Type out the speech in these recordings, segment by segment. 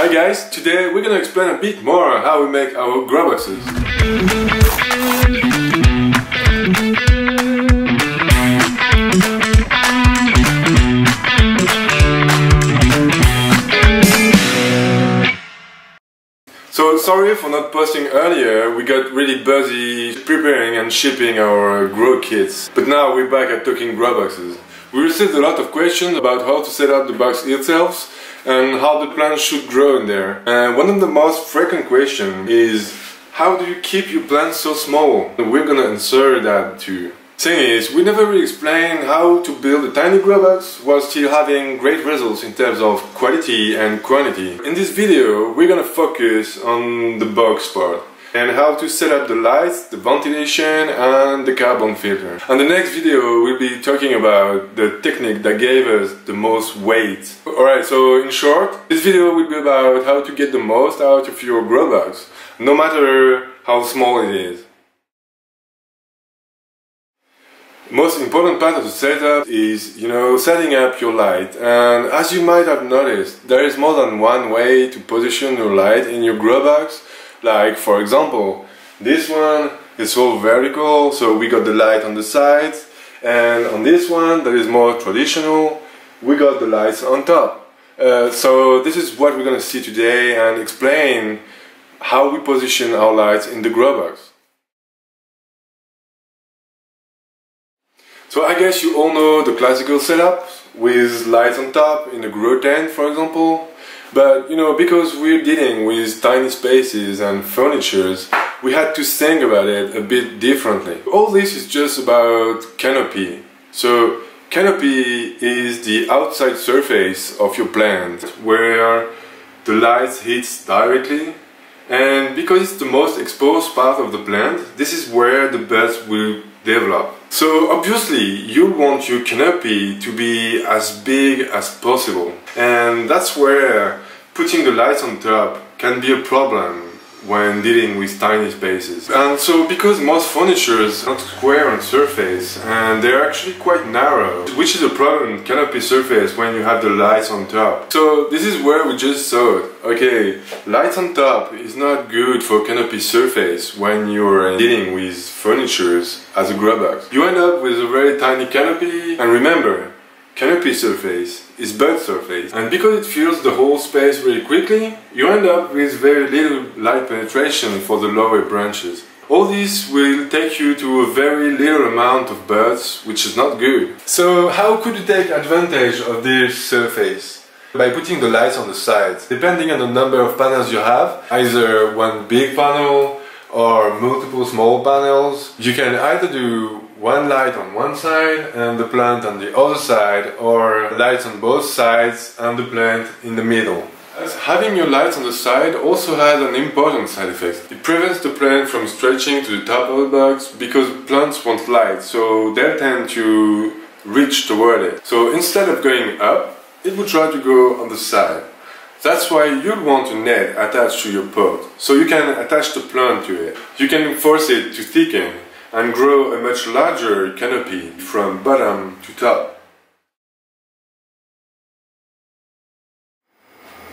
Hi guys, today we're gonna explain a bit more how we make our grab boxes. So sorry for not posting earlier, we got really busy preparing and shipping our grow kits. But now we're back at talking grab boxes. We received a lot of questions about how to set up the box itself and how the plants should grow in there. And one of the most frequent questions is, how do you keep your plants so small? We're gonna answer that too. Thing is, we never really explained how to build a tiny grow box while still having great results in terms of quality and quantity. In this video, we're gonna focus on the box part and how to set up the lights, the ventilation and the carbon filter. And the next video we'll be talking about the technique that gave us the most weight. Alright, so in short, this video will be about how to get the most out of your grow box, no matter how small it is. Most important part of the setup is, setting up your light. And as you might have noticed, there is more than one way to position your light in your grow box. Like, for example, this one is all vertical, so we got the light on the sides, and on this one that is more traditional, we got the lights on top. So this is what we're gonna see today and explain how we position our lights in the grow box. So I guess you all know the classical setup with lights on top in a grow tent, for example. But, because we're dealing with tiny spaces and furnitures, we had to think about it a bit differently. All this is just about canopy. So, canopy is the outside surface of your plant, where the light hits directly. And because it's the most exposed part of the plant, this is where the buds will develop. So obviously you want your canopy to be as big as possible, and that's where putting the lights on top can be a problem when dealing with tiny spaces. And so because most furnitures are not square on surface and they're actually quite narrow, which is a problem canopy surface when you have the lights on top. So this is where we just thought, okay, lights on top is not good for canopy surface when you're dealing with furnitures as a grow box. You end up with a very tiny canopy, and remember, canopy surface is bud surface, and because it fills the whole space really quickly, you end up with very little light penetration for the lower branches. All this will take you to a very little amount of buds, which is not good. So how could you take advantage of this surface? By putting the lights on the sides. Depending on the number of panels you have, either one big panel or multiple small panels, you can either do one light on one side and the plant on the other side, or lights on both sides and the plant in the middle. As having your lights on the side also has an important side effect. It prevents the plant from stretching to the top of the box, because plants want light, so they tend to reach toward it. So instead of going up, it would try to go on the side. That's why you'd want a net attached to your pot, so you can attach the plant to it. You can force it to thicken and grow a much larger canopy from bottom to top.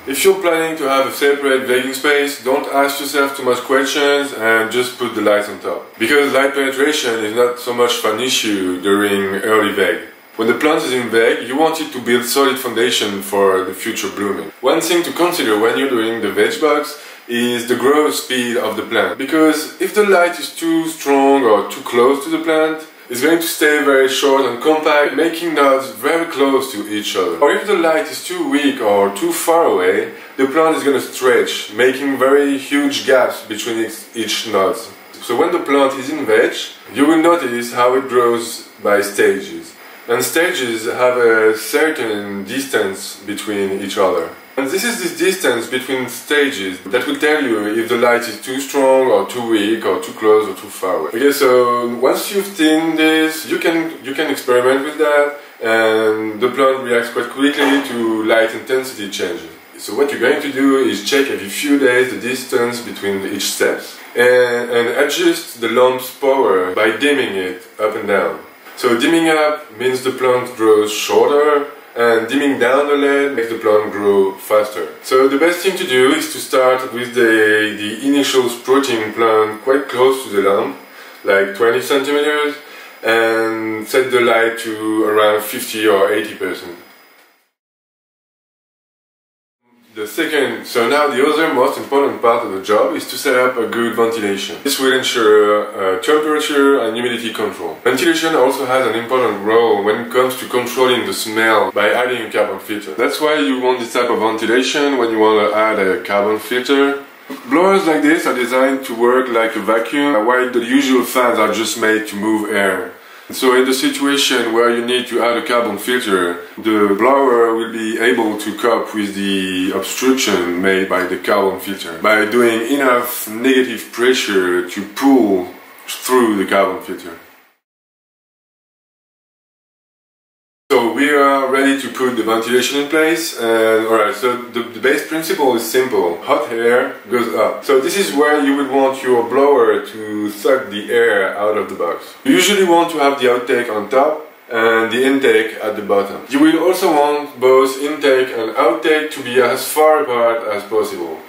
If you're planning to have a separate baking space, don't ask yourself too much questions and just put the lights on top. Because light penetration is not so much an issue during early vague. When the plant is in vague, you want it to build solid foundation for the future blooming. One thing to consider when you're doing the veg box is the growth speed of the plant. Because if the light is too strong or too close to the plant, it's going to stay very short and compact, making nodes very close to each other. Or if the light is too weak or too far away, the plant is going to stretch, making very huge gaps between each node. So when the plant is in veg, you will notice how it grows by stages. And stages have a certain distance between each other. And this is this distance between stages that will tell you if the light is too strong or too weak or too close or too far away. Okay, so once you've seen this, you can experiment with that, and the plant reacts quite quickly to light intensity changes. So what you're going to do is check every few days the distance between each step and adjust the lamp's power by dimming it up and down. So dimming up means the plant grows shorter and dimming down the LED makes the plant grow faster. So the best thing to do is to start with the initial sprouting plant quite close to the lamp, like 20 centimeters, and set the light to around 50 or 80%. The second, so now the other most important part of the job is to set up a good ventilation. This will ensure temperature and humidity control. Ventilation also has an important role when it comes to controlling the smell by adding a carbon filter. That's why you want this type of ventilation when you want to add a carbon filter. Blowers like this are designed to work like a vacuum, while the usual fans are just made to move air. So in the situation where you need to add a carbon filter, the blower will be able to cope with the obstruction made by the carbon filter by doing enough negative pressure to pull through the carbon filter. So we are ready to put the ventilation in place, and alright, so the base principle is simple. Hot air goes up. So this is where you would want your blower to suck the air out of the box. You usually want to have the outtake on top and the intake at the bottom. You will also want both intake and outtake to be as far apart as possible.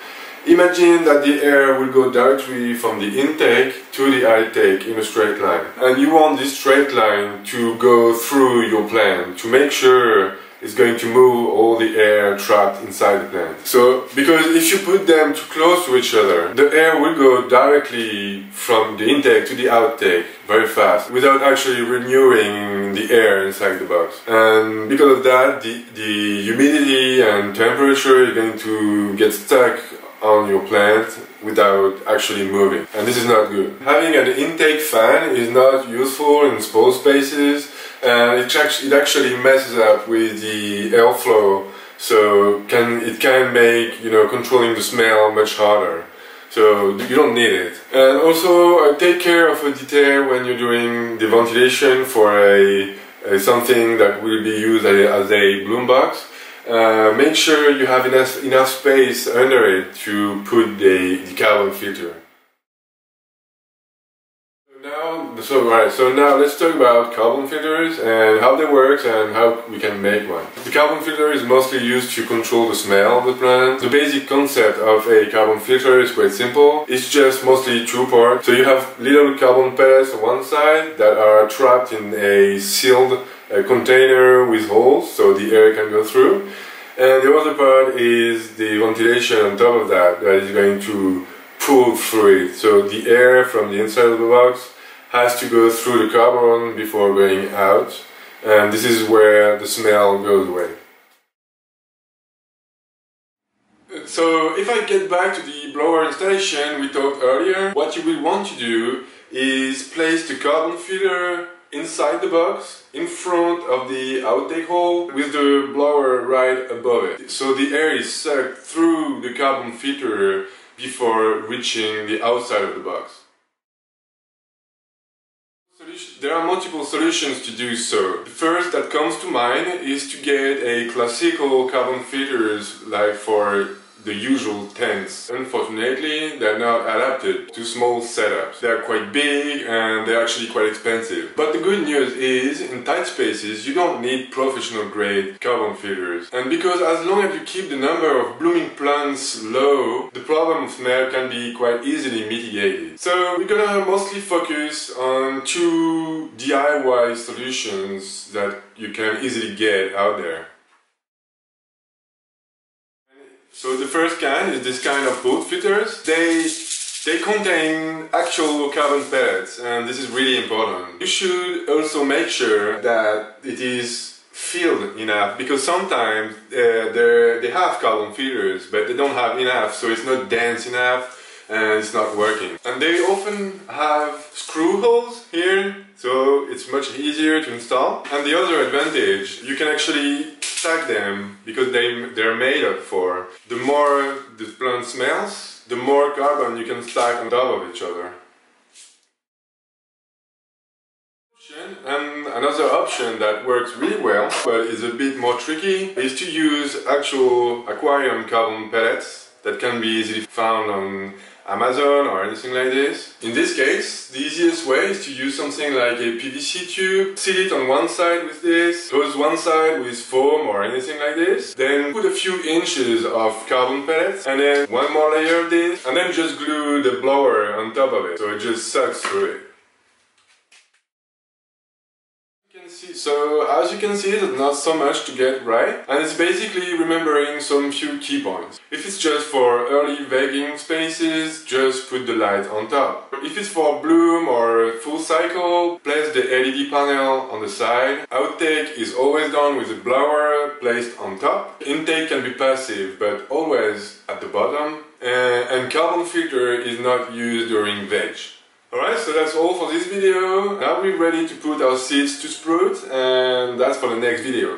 Imagine that the air will go directly from the intake to the outtake in a straight line. And you want this straight line to go through your plant to make sure it's going to move all the air trapped inside the plant. So, because if you put them too close to each other, the air will go directly from the intake to the outtake very fast without actually renewing the air inside the box. And because of that, the humidity and temperature are going to get stuck on your plant without actually moving, and this is not good. Having an intake fan is not useful in small spaces, and it actually messes up with the airflow, so it can make, you know, controlling the smell much harder. So you don't need it. And also take care of a detail when you're doing the ventilation for something that will be used as a bloom box. Make sure you have enough space under it to put the carbon filter. So now let's talk about carbon filters and how they work and how we can make one. The carbon filter is mostly used to control the smell of the plant. The basic concept of a carbon filter is quite simple. It's just mostly two parts. So you have little carbon pellets on one side that are trapped in a sealed a container with holes so the air can go through, and the other part is the ventilation on top of that that is going to pull through it, so the air from the inside of the box has to go through the carbon before going out, and this is where the smell goes away. So if I get back to the blower installation we talked earlier, what you will want to do is place the carbon filter inside the box, in front of the outtake hole, with the blower right above it. So the air is sucked through the carbon filter before reaching the outside of the box. There are multiple solutions to do so. The first that comes to mind is to get a classical carbon filters like for the usual tents. Unfortunately, they're not adapted to small setups. They're quite big and they're actually quite expensive. But the good news is, in tight spaces, you don't need professional grade carbon filters. And because as long as you keep the number of blooming plants low, the problem of smell can be quite easily mitigated. So we're gonna mostly focus on two DIY solutions that you can easily get out there. So the first kind is this kind of boot filters. They contain actual carbon pellets, and this is really important. You should also make sure that it is filled enough, because sometimes they have carbon filters but they don't have enough, so it's not dense enough and it's not working. And they often have screw holes here, so it's much easier to install. And the other advantage, you can actually stack them because they're made up for. The more the plant smells, the more carbon you can stack on top of each other. And another option that works really well, but is a bit more tricky, is to use actual aquarium carbon pellets that can be easily found on Amazon or anything like this. In this case, the easiest way is to use something like a PVC tube, seal it on one side with this, close one side with foam or anything like this, then put a few inches of carbon pellets, and then one more layer of this, and then just glue the blower on top of it, so it just sucks through it. So, as you can see, there's not so much to get right, and it's basically remembering some few key points. If it's just for early vegging spaces, just put the light on top. If it's for bloom or full cycle, place the LED panel on the side. Outtake is always done with a blower placed on top. Intake can be passive, but always at the bottom. And carbon filter is not used during veg. Alright, so that's all for this video. Now we're ready to put our seeds to sprout, and that's for the next video.